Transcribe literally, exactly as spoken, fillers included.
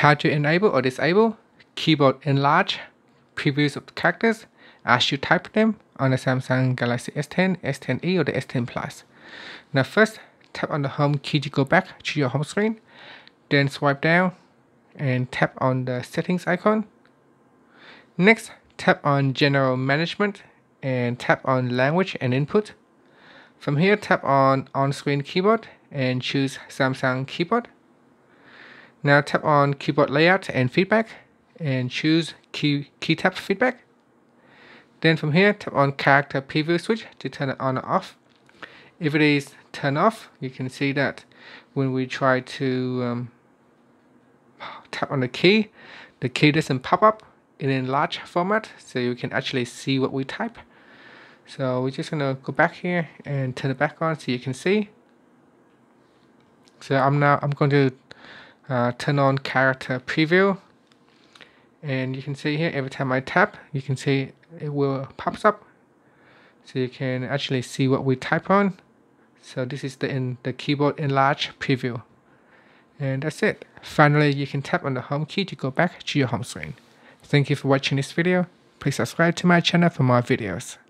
How to enable or disable keyboard enlarge previews of the characters as you type them on the Samsung Galaxy S ten, S ten e or the S ten plus. Now first, tap on the home key to go back to your home screen, then swipe down and tap on the settings icon. Next, tap on general management and tap on language and input. From here, tap on on-screen keyboard and choose Samsung keyboard. Now tap on keyboard layout and feedback and choose key, key tap feedback. Then from here, tap on character preview switch to turn it on or off. If it is turned off, you can see that when we try to um, tap on the key, the key doesn't pop up in enlarge format, so you can actually see what we type. So we're just gonna go back here and turn it back on so you can see. So I'm now I'm going to uh, turn on character preview, and you can see here every time I tap, you can see it will pops up. So you can actually see what we type on. So this is the in the keyboard enlarge preview. And that's it. Finally, you can tap on the home key to go back to your home screen. Thank you for watching this video. Please subscribe to my channel for more videos.